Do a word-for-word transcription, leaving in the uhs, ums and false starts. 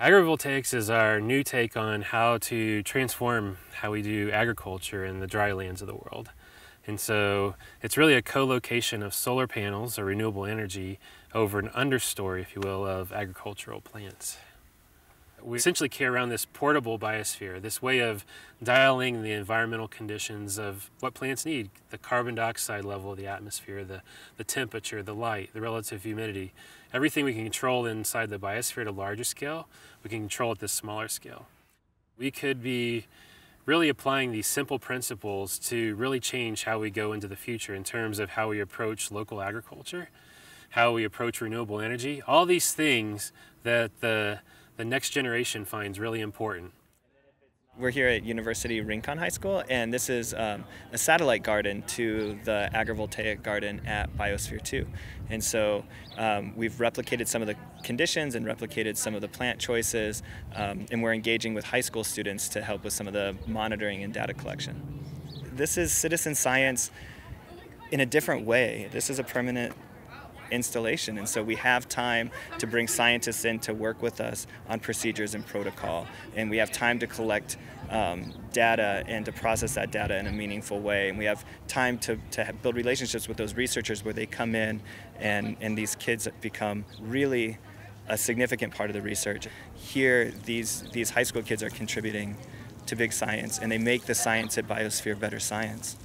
Agrivoltaics is our new take on how to transform how we do agriculture in the dry lands of the world. And so it's really a co-location of solar panels or renewable energy over an understory, if you will, of agricultural plants. We essentially carry around this portable biosphere, this way of dialing the environmental conditions of what plants need, the carbon dioxide level of the atmosphere, the, the temperature, the light, the relative humidity. Everything we can control inside the biosphere at a larger scale, we can control at this smaller scale. We could be really applying these simple principles to really change how we go into the future in terms of how we approach local agriculture, how we approach renewable energy, all these things that the the next generation finds really important. We're here at University of Rincon High School, and this is um, a satellite garden to the agrivoltaic garden at Biosphere two. And so um, we've replicated some of the conditions and replicated some of the plant choices, um, and we're engaging with high school students to help with some of the monitoring and data collection. This is citizen science in a different way. This is a permanent installation, and so we have time to bring scientists in to work with us on procedures and protocol, and we have time to collect um, data and to process that data in a meaningful way, and we have time to, to have build relationships with those researchers where they come in and, and these kids become really a significant part of the research. Here these, these high school kids are contributing to big science, and they make the science at Biosphere better science.